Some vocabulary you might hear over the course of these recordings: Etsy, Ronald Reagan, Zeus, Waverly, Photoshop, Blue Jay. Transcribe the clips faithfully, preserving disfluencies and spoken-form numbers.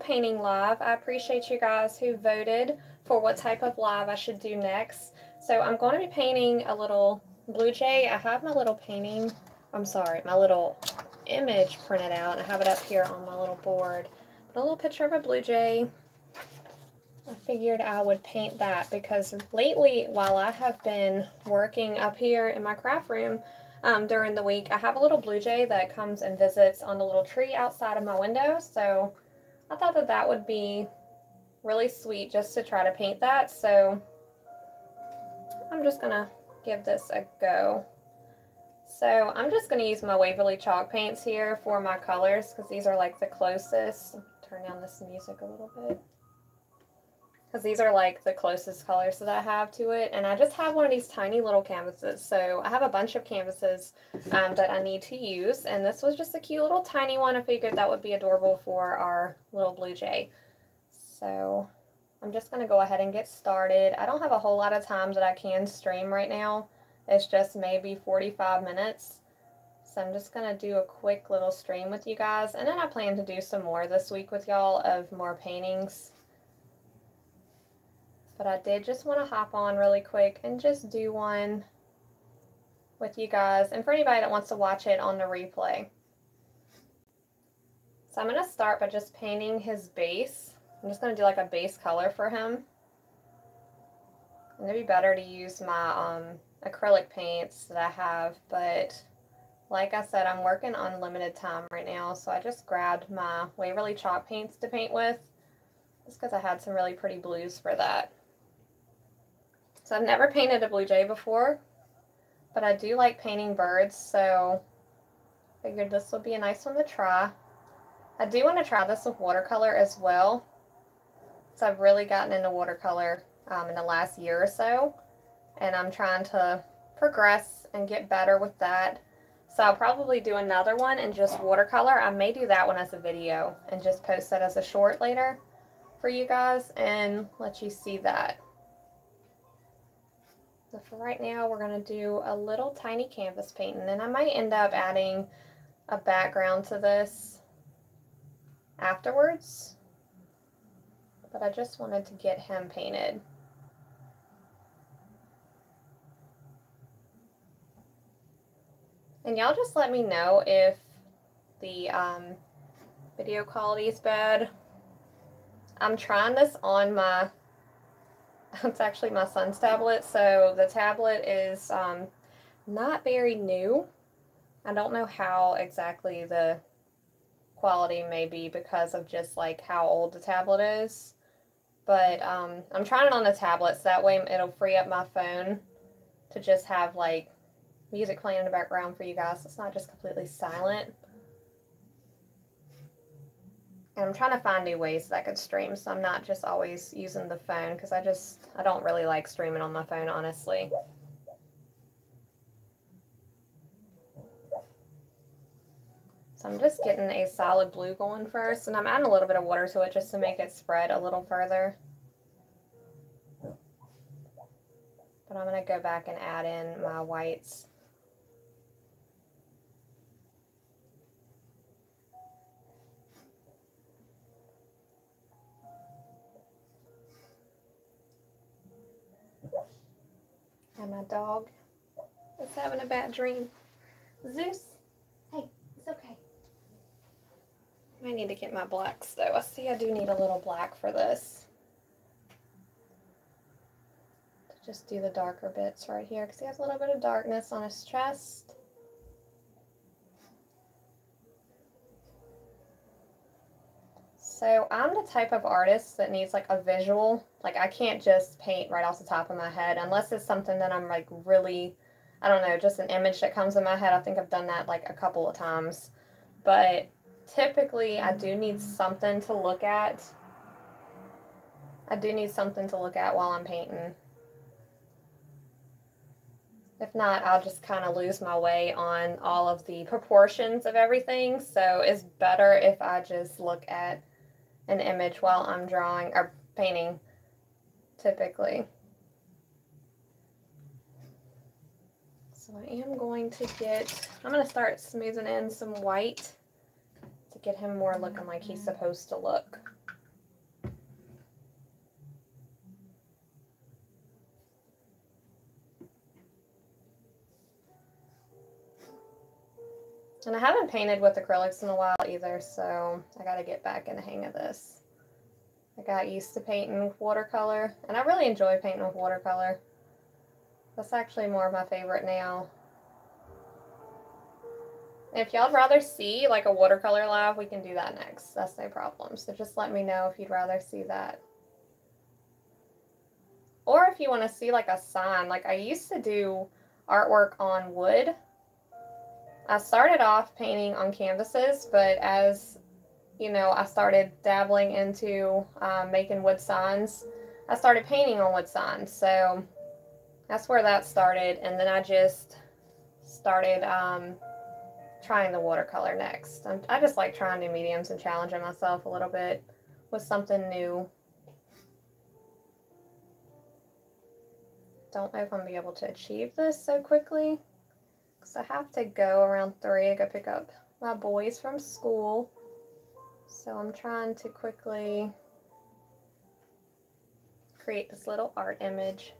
painting live. I appreciate you guys who voted for what type of live I should do next. So I'm going to be painting a little Blue Jay. I have my little painting, I'm sorry, my little image printed out. I have it up here on my little board. But a little picture of a Blue Jay. I figured I would paint that because lately, while I have been working up here in my craft room um, during the week, I have a little Blue Jay that comes and visits on the little tree outside of my window. So I thought that that would be really sweet just to try to paint that. So I'm just going to give this a go. So I'm just going to use my Waverly chalk paints here for my colors because these are like the closest. Turn down this music a little bit. Because these are like the closest colors that I have to it. And I just have one of these tiny little canvases. So I have a bunch of canvases um, that I need to use. And this was just a cute little tiny one. I figured that would be adorable for our little Blue Jay. So I'm just going to go ahead and get started. I don't have a whole lot of time that I can stream right now. It's just maybe forty-five minutes. So I'm just going to do a quick little stream with you guys. And then I plan to do some more this week with y'all of more paintings. But I did just want to hop on really quick and just do one with you guys. And for anybody that wants to watch it on the replay. So I'm going to start by just painting his base. I'm just going to do like a base color for him. And it'd be better to use my um, acrylic paints that I have. But like I said, I'm working on limited time right now. So I just grabbed my Waverly chalk paints to paint with. Just because I had some really pretty blues for that. So I've never painted a Blue Jay before, but I do like painting birds, so I figured this would be a nice one to try. I do want to try this with watercolor as well, so I've really gotten into watercolor um, in the last year or so, and I'm trying to progress and get better with that. So I'll probably do another one in just watercolor. I may do that one as a video and just post that as a short later for you guys and let you see that. So for right now, we're going to do a little tiny canvas paint, and then I might end up adding a background to this afterwards, but I just wanted to get him painted. And y'all just let me know if the um, video quality is bad. I'm trying this on my, it's actually my son's tablet, so the tablet is um, not very new. I don't know how exactly the quality may be because of just like how old the tablet is, but um, I'm trying it on the tablet so that way it'll free up my phone to just have like music playing in the background for you guys. It's not just completely silent. And I'm trying to find new ways that I could stream, so I'm not just always using the phone, because I just, I don't really like streaming on my phone, honestly. So I'm just getting a solid blue going first, and I'm adding a little bit of water to it just to make it spread a little further. But I'm going to go back and add in my whites. And my dog is having a bad dream. Zeus, hey, it's okay. I need to get my blacks though. I see I do need a little black for this. To just do the darker bits right here because he has a little bit of darkness on his chest. So I'm the type of artist that needs like a visual. Like I can't just paint right off the top of my head unless it's something that I'm like really, I don't know, just an image that comes in my head. I think I've done that like a couple of times. But typically I do need something to look at. I do need something to look at while I'm painting. If not, I'll just kind of lose my way on all of the proportions of everything. So it's better if I just look at an image while I'm drawing or painting, typically. So I am going to get, I'm going to start smoothing in some white to get him more looking like he's supposed to look. And I haven't painted with acrylics in a while either, so I got to get back in the hang of this. I got used to painting with watercolor, and I really enjoy painting with watercolor. That's actually more of my favorite now. If y'all'd rather see like a watercolor live, we can do that next. That's no problem. So just let me know if you'd rather see that. Or if you want to see like a sign. Like I used to do artwork on wood. I started off painting on canvases, but as, you know, I started dabbling into um, making wood signs, I started painting on wood signs. So that's where that started. And then I just started um, trying the watercolor next. I'm, I just like trying new mediums and challenging myself a little bit with something new. Don't know if I'm going to be able to achieve this so quickly. So I have to go around three to go pick up my boys from school. So I'm trying to quickly create this little art image.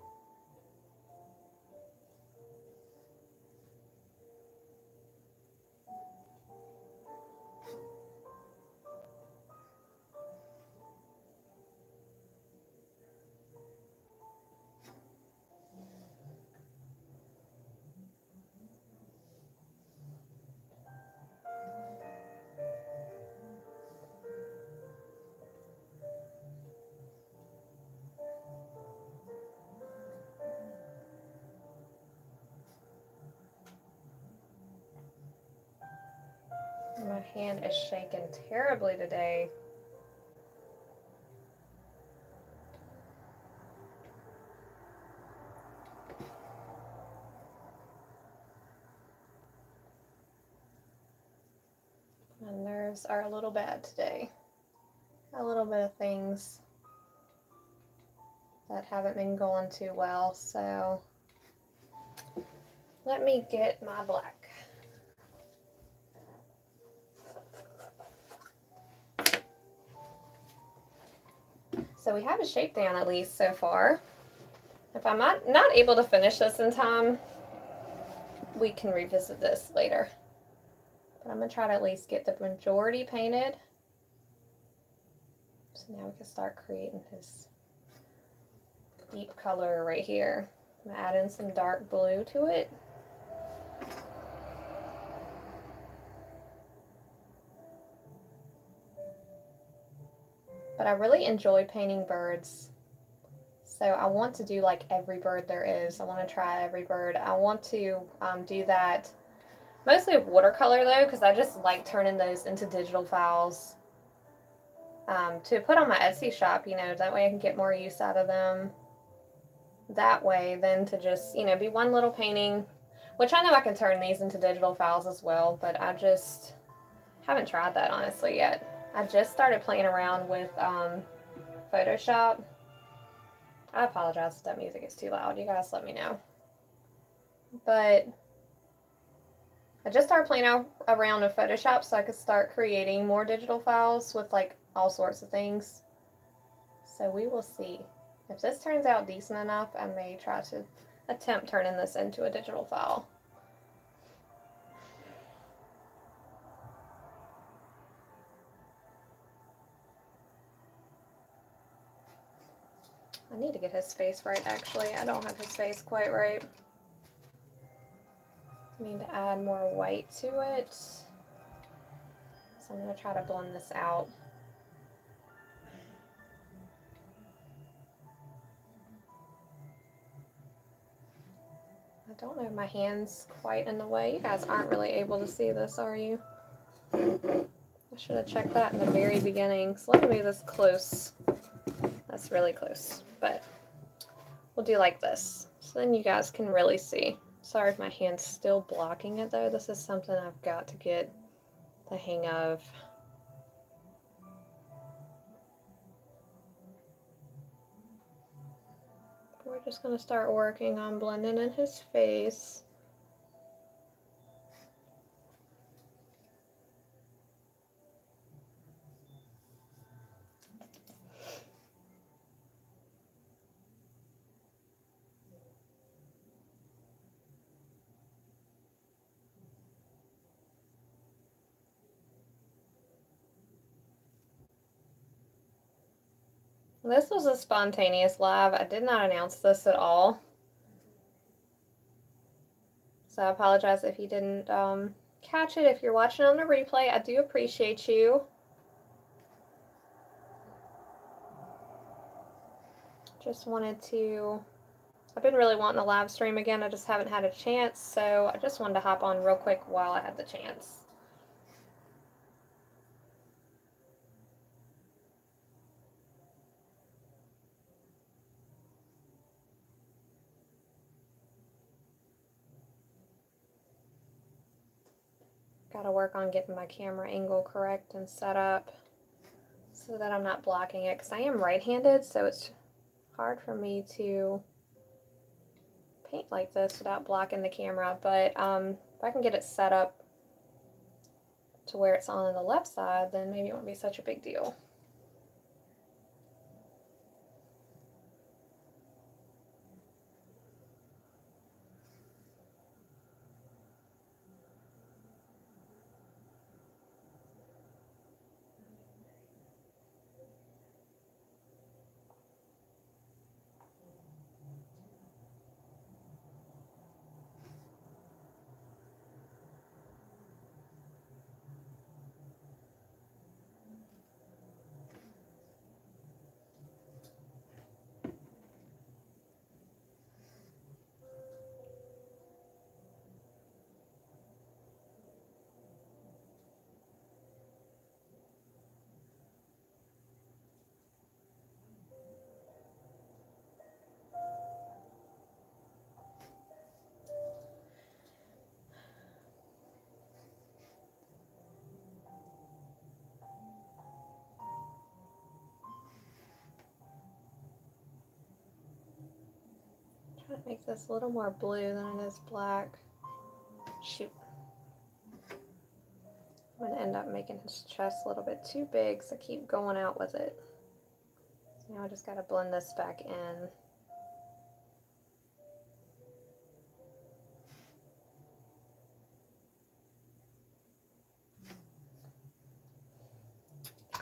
My hand is shaking terribly today. My nerves are a little bad today. A little bit of things that haven't been going too well, so let me get my black. So we have a shape down at least so far. If I'm not, not able to finish this in time, we can revisit this later. But I'm going to try to at least get the majority painted. So now we can start creating this deep color right here. I'm going to add in some dark blue to it. But I really enjoy painting birds. So I want to do like every bird there is. I want to try every bird. I want to um, do that mostly with watercolor though, because I just like turning those into digital files um, to put on my Etsy shop, you know, that way I can get more use out of them that way than to just, you know, be one little painting, which I know I can turn these into digital files as well, but I just haven't tried that honestly yet. I just started playing around with um, Photoshop. I apologize if that music is too loud. You guys let me know. But I just started playing out around with Photoshop so I could start creating more digital files with like all sorts of things. So we will see. If this turns out decent enough, I may try to attempt turning this into a digital file. I need to get his face right, actually. I don't have his face quite right. I need to add more white to it. So I'm going to try to blend this out. I don't know if my hand's quite in the way. You guys aren't really able to see this, are you? I should have checked that in the very beginning. So let me move this close. That's really close, but we'll do like this so then you guys can really see. Sorry if my hand's still blocking it though. This is something I've got to get the hang of. We're just going to start working on blending in his face. This was a spontaneous live. I did not announce this at all. So I apologize if you didn't um, catch it. If you're watching on the replay, I do appreciate you. Just wanted to, I've been really wanting to live stream again. I just haven't had a chance. So I just wanted to hop on real quick while I had the chance. Got to work on getting my camera angle correct and set up so that I'm not blocking it, because I am right-handed, so it's hard for me to paint like this without blocking the camera. But um, if I can get it set up to where it's on the left side, then maybe it won't be such a big deal. Make this a little more blue than it is black. Shoot. I'm gonna end up making his chest a little bit too big, so I keep going out with it. So now I just gotta blend this back in.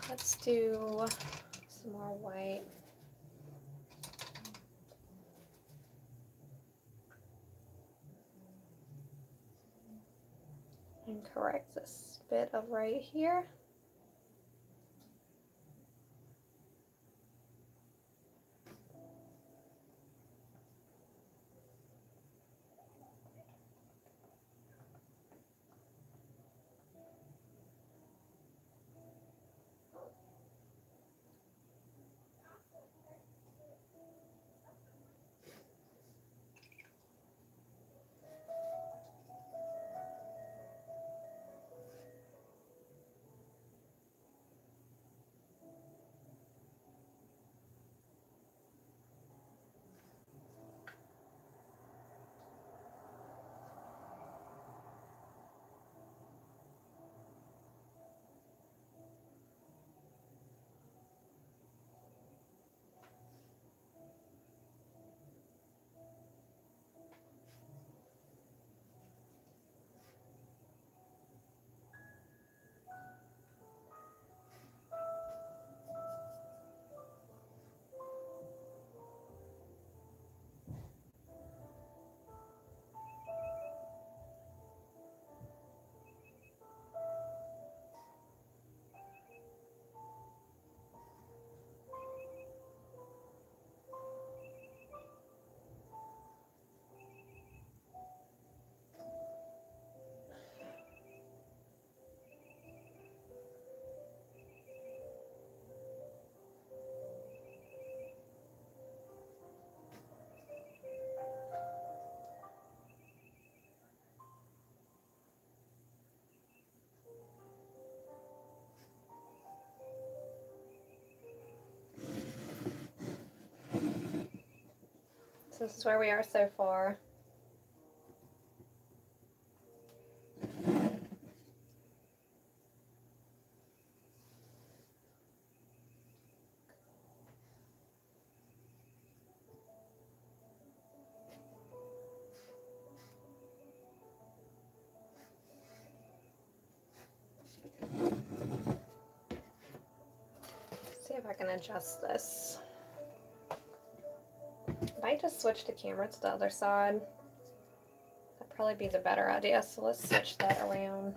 Let's do some more white. And correct this bit of right here. So this is where we are so far. Let's see if I can adjust this. If I just switch the camera to the other side, that'd probably be the better idea. So let's switch that around.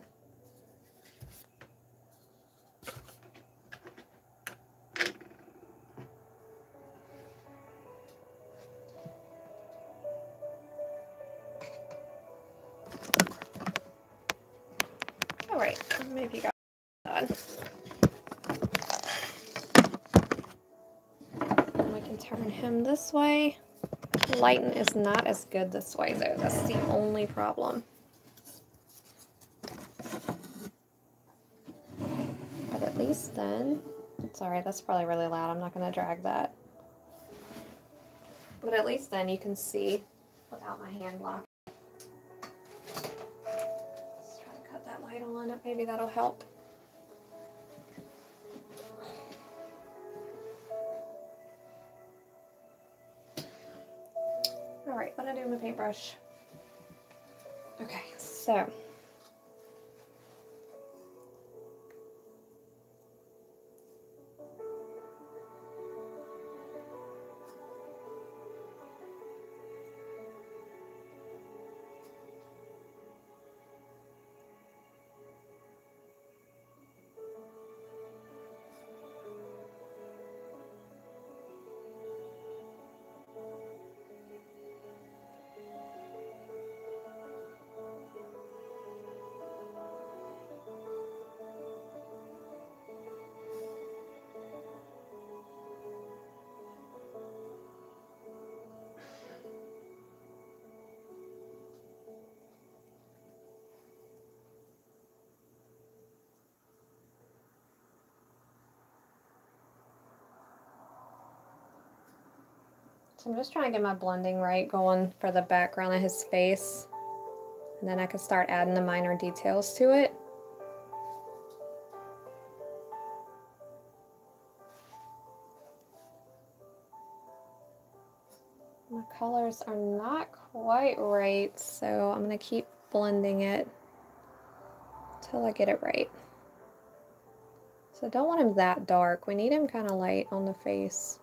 This way. Lighting is not as good this way though. That's the only problem. But at least then, it's alright, that's probably really loud. I'm not going to drag that. But at least then you can see without my hand blocking. Let's try to cut that light on. Maybe that'll help. Alright, what do I do with my paintbrush? Okay, so So I'm just trying to get my blending right going for the background of his face, and then I can start adding the minor details to it. My colors are not quite right, so I'm going to keep blending it till I get it right. So I don't want him that dark. We need him kind of light on the face.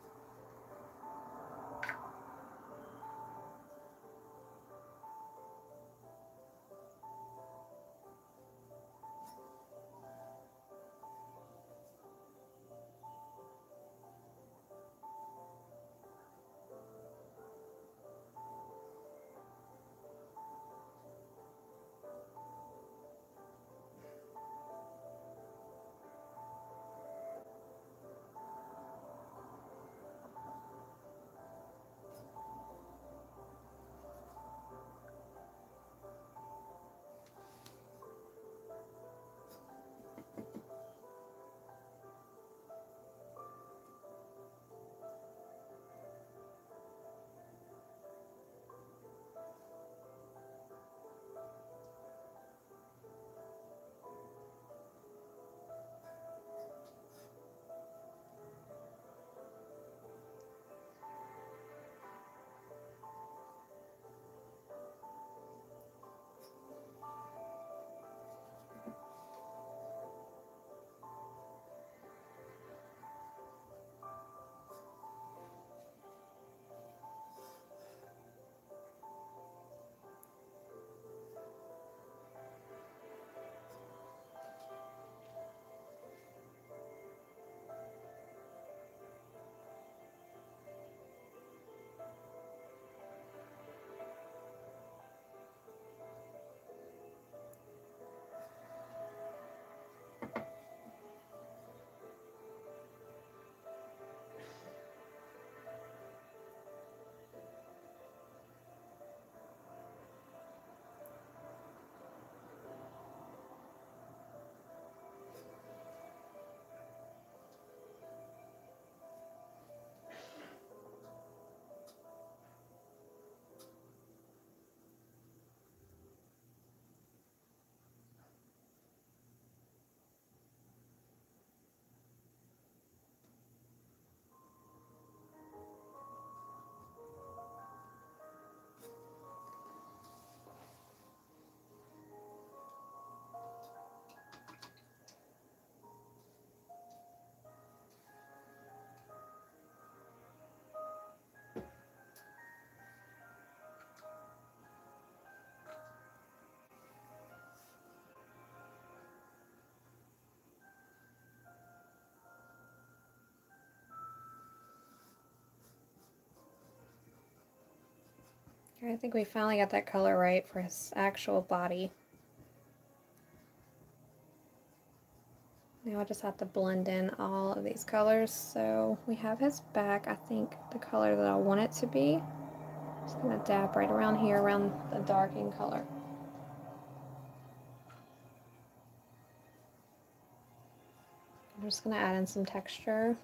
I think we finally got that color right for his actual body. Now I just have to blend in all of these colors. So we have his back, I think, the color that I want it to be. I'm just going to dab right around here, around the darkening color. I'm just going to add in some texture.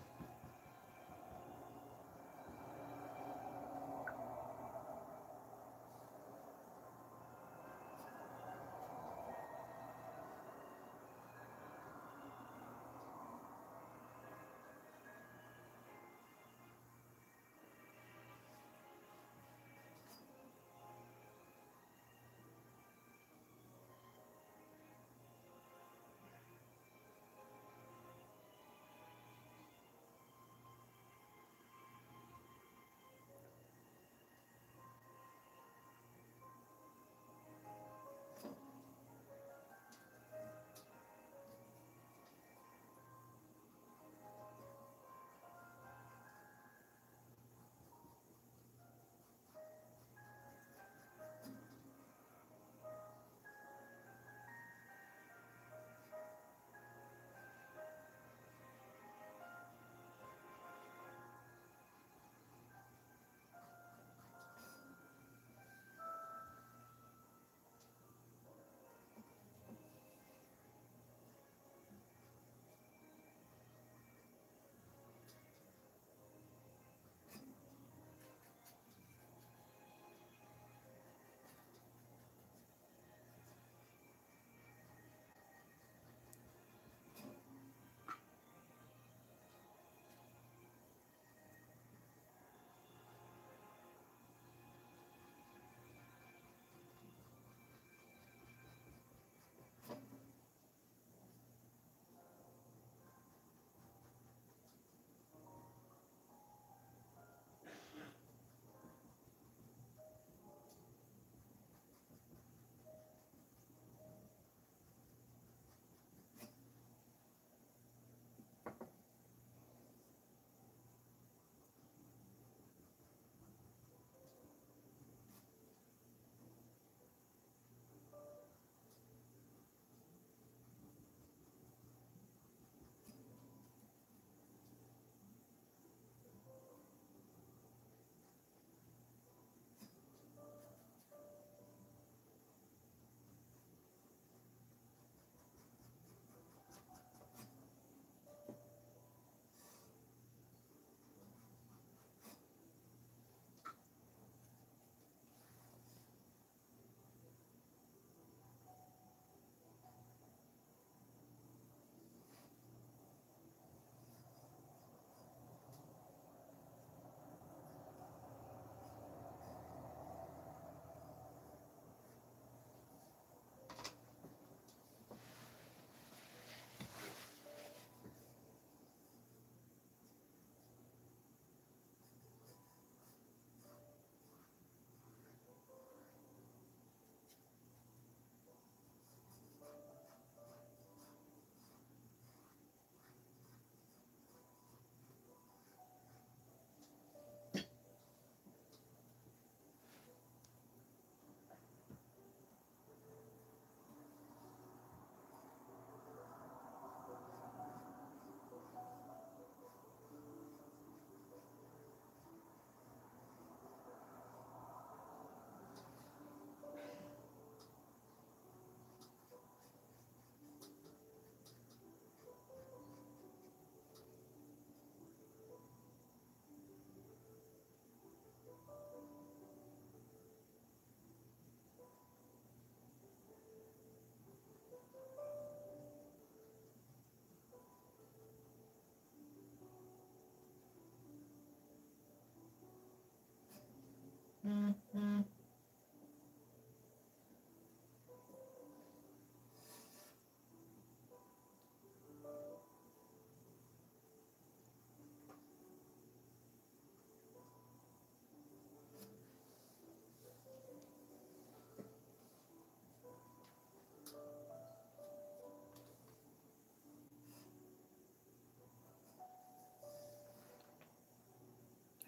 Mm-hmm.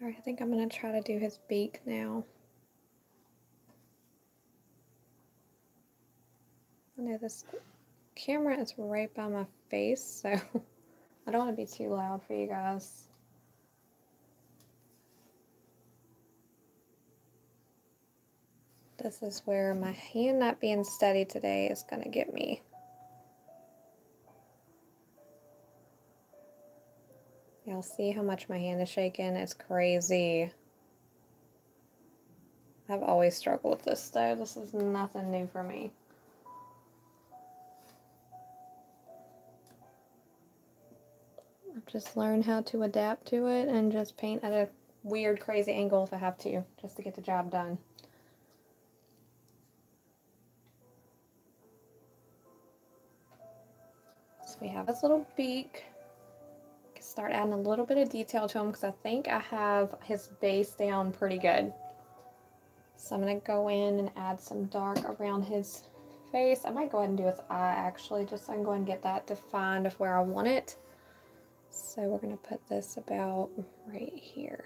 All right, I think I'm going to try to do his beak now. Okay, this camera is right by my face, so I don't want to be too loud for you guys. This is where my hand not being steady today is going to get me. Y'all see how much my hand is shaking? It's crazy. I've always struggled with this though. This is nothing new for me. I've just learned how to adapt to it and just paint at a weird, crazy angle if I have to, just to get the job done. So we have this little beak. Start adding a little bit of detail to him because I think I have his base down pretty good. So I'm going to go in and add some dark around his face. I might go ahead and do his eye actually, just so I can go ahead and get that defined of where I want it. So we're going to put this about right here.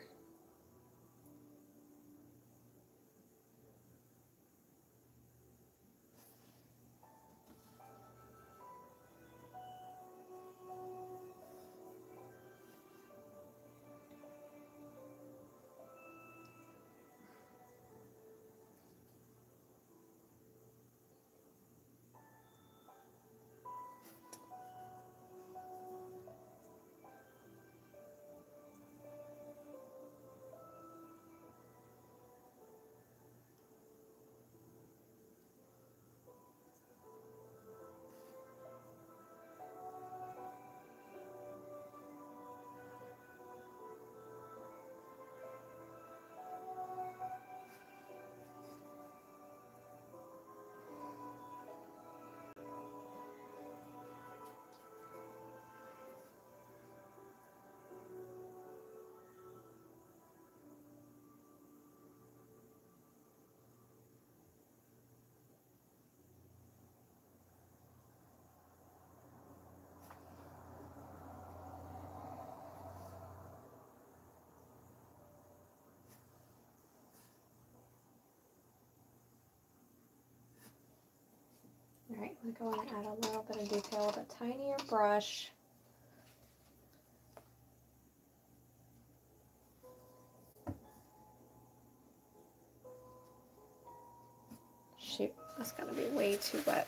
Alright, I'm going to go in and add a little bit of detail with a tinier brush. Shoot, that's going to be way too wet.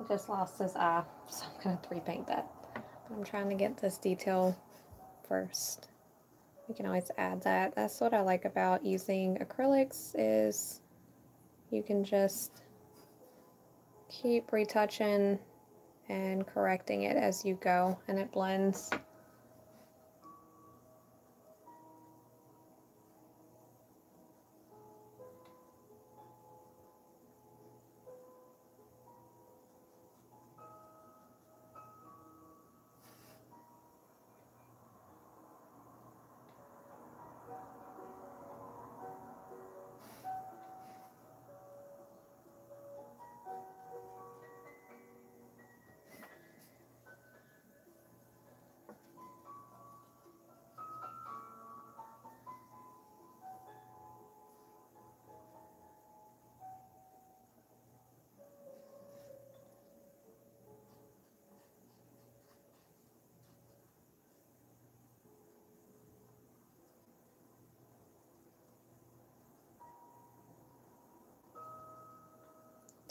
I just lost his eye, so I'm going to repaint that. But I'm trying to get this detail first. You can always add that. That's what I like about using acrylics is you can just keep retouching and correcting it as you go, and it blends.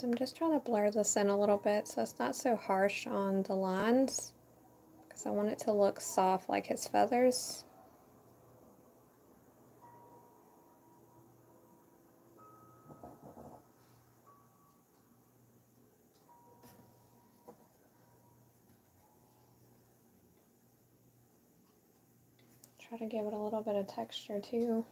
I'm just trying to blur this in a little bit so it's not so harsh on the lines because I want it to look soft like his feathers. Try to give it a little bit of texture too.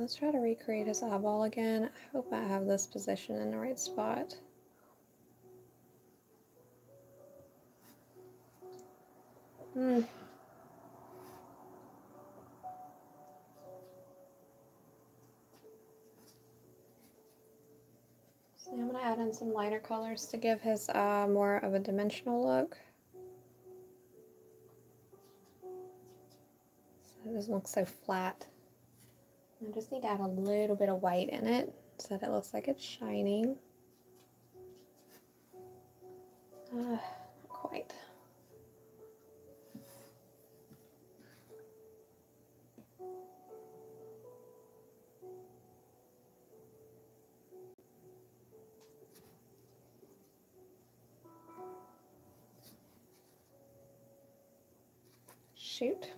let's try to recreate his eyeball again. I hope I have this position in the right spot. Hmm. So I'm going to add in some lighter colors to give his uh, more of a dimensional look. So it doesn't look so flat. I just need to add a little bit of white in it so that it looks like it's shining. Uh, not quite. Shoot,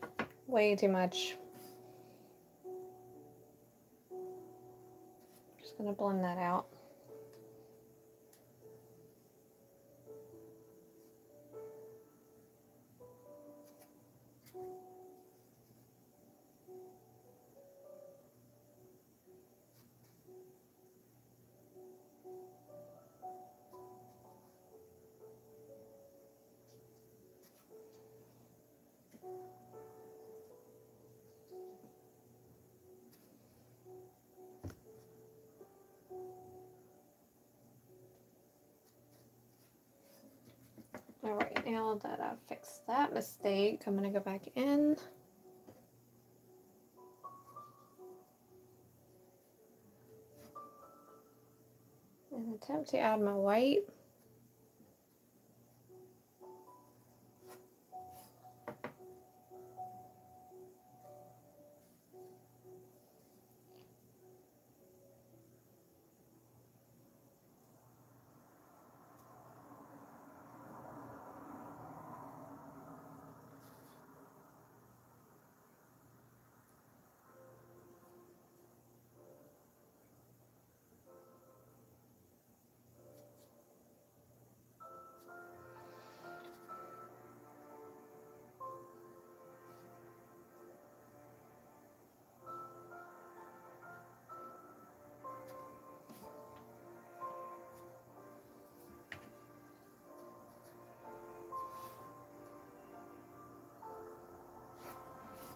way too much. Just gonna blend that out. Alright, now that I've fixed that mistake, I'm going to go back in. And attempt to add my white.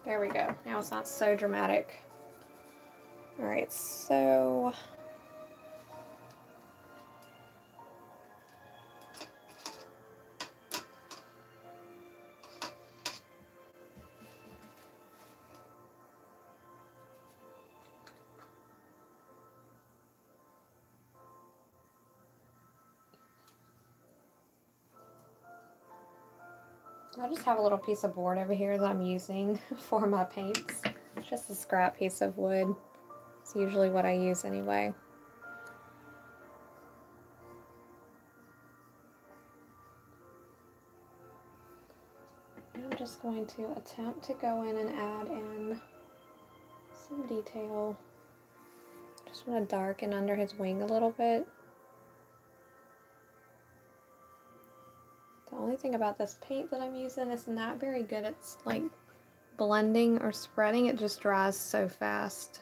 There we go. Now it's not so dramatic. All right, so I just have a little piece of board over here that I'm using for my paints. It's just a scrap piece of wood. It's usually what I use anyway. I'm just going to attempt to go in and add in some detail. Just want to darken under his wing a little bit. The only thing about this paint that I'm using, it's not very good at like blending or spreading. It just dries so fast.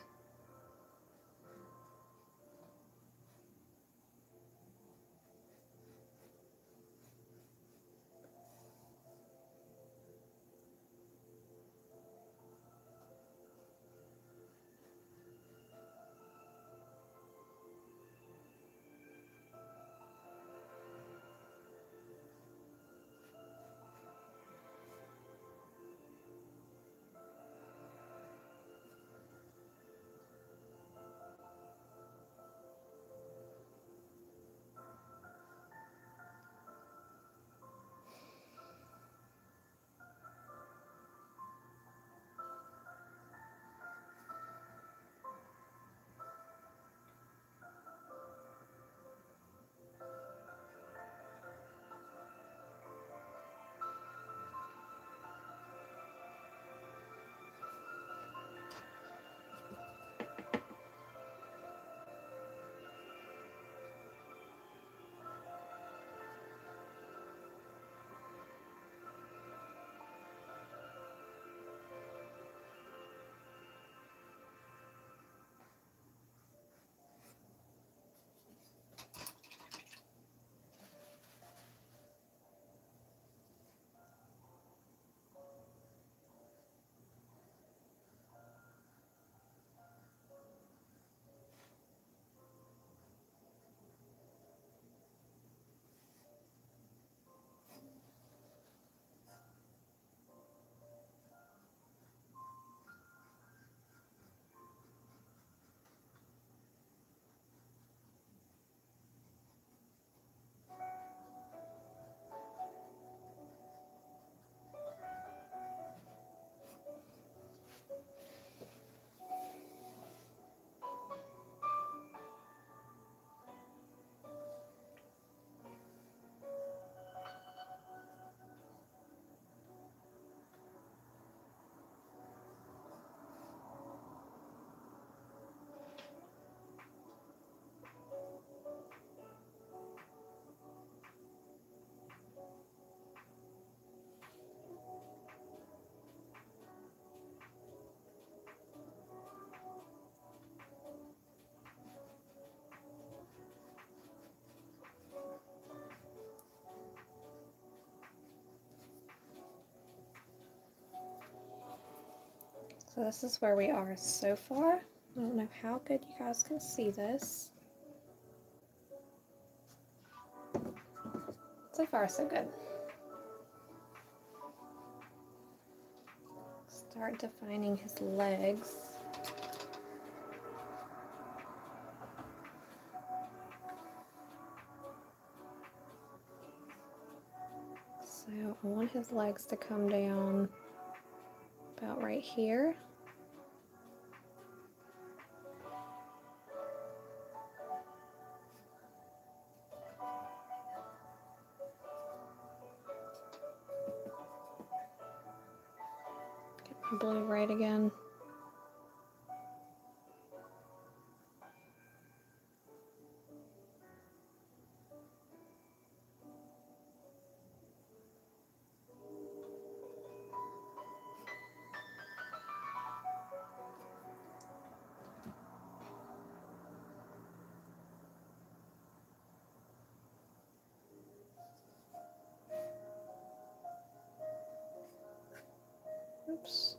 So this is where we are so far. I don't know how good you guys can see this. So far, so good. Start defining his legs. So I want his legs to come down about right here. Blue right again. Oops.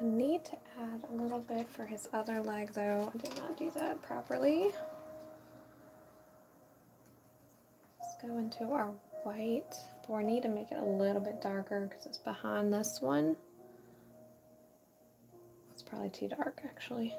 I need to add a little bit for his other leg though. I did not do that properly. Let's go into our white. But we need to make it a little bit darker because it's behind this one. It's probably too dark actually.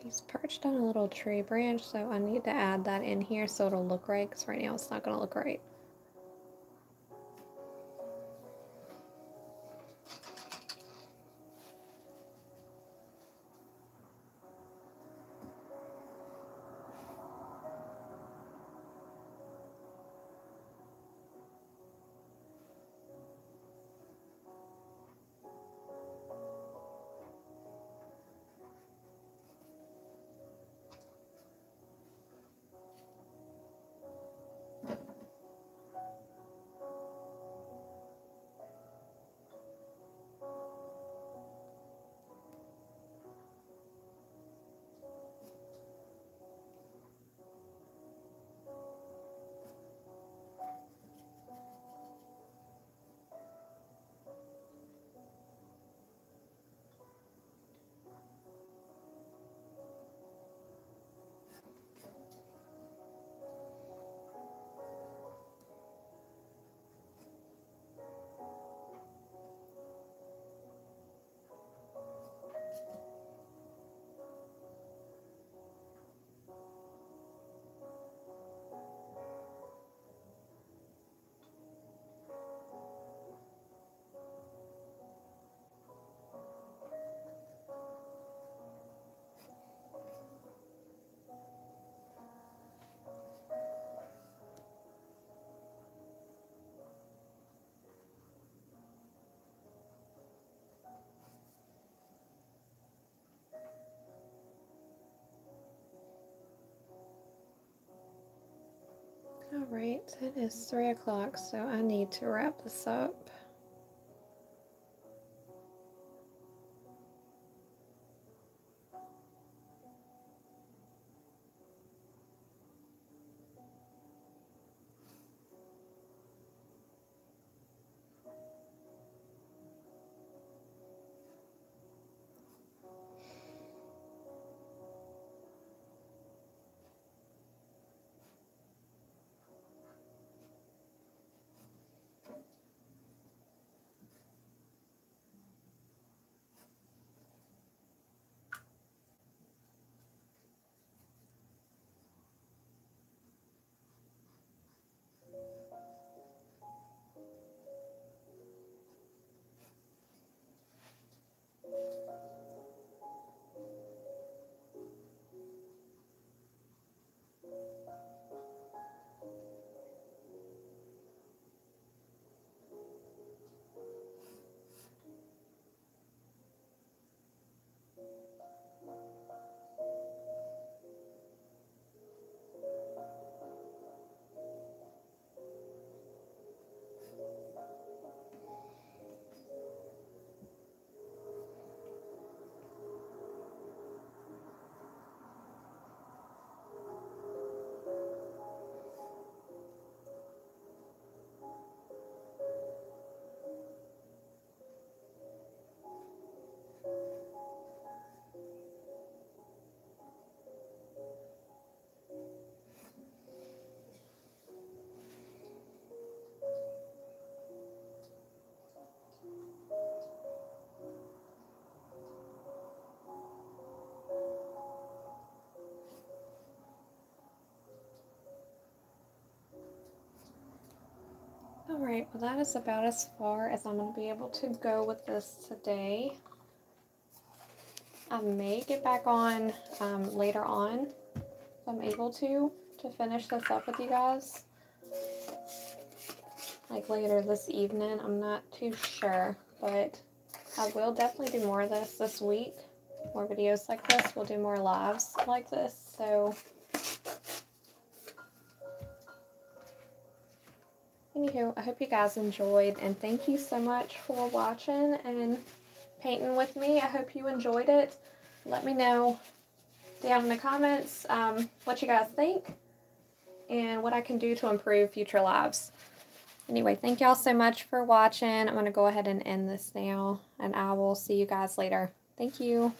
He's perched on a little tree branch, so I need to add that in here so it'll look right, because right now it's not going to look right. All right, it is three o'clock, so I need to wrap this up. Alright, well that is about as far as I'm going to be able to go with this today. I may get back on um, later on if I'm able to, to finish this up with you guys. Like later this evening, I'm not too sure, but I will definitely do more of this this week. More videos like this, we'll do more lives like this, so... Anywho, I hope you guys enjoyed, and thank you so much for watching and painting with me. I hope you enjoyed it. Let me know down in the comments um, what you guys think and what I can do to improve future lives. Anyway, thank y'all so much for watching. I'm going to go ahead and end this now, and I will see you guys later. Thank you.